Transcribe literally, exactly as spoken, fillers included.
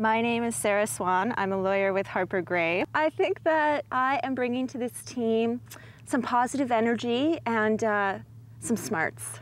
My name is Sarah Swan. I'm a lawyer with Harper Grey. I think that I am bringing to this team some positive energy and uh, some smarts.